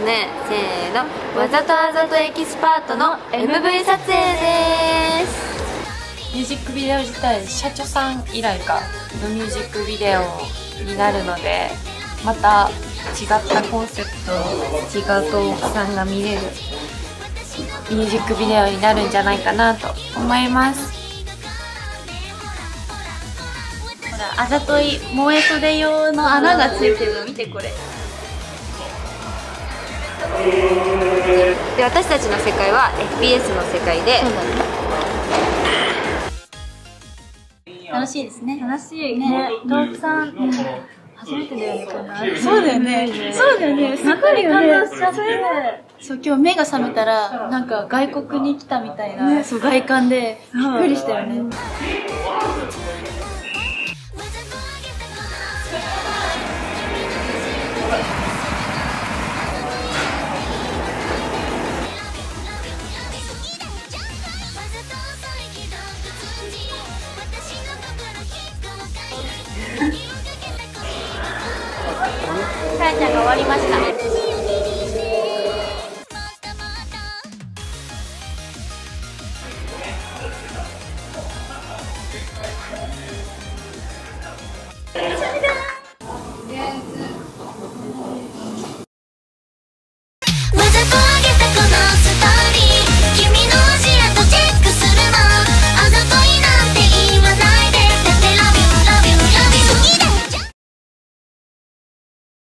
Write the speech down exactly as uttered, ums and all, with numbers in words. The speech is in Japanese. ですね。せーの、わざとあざとエキスパートの エムブイ 撮影です。ミュージックビデオ自体社長さん以来かのミュージックビデオになるので、また違ったコンセプト、違うトークさんが見れるミュージックビデオになるんじゃないかなと思います。ほら、あざとい萌え袖用の穴がついてるの見て、これで、私たちの世界は エフピーエス の世界で、楽しいですね。楽しいね。トークさん初めてだよね、こんな。そうだよね。そうだよね。すごいよね。そう、今日目が覚めたら、なんか外国に来たみたいな、そう、外観で、びっくりしたよね。さやちゃんが終わりました。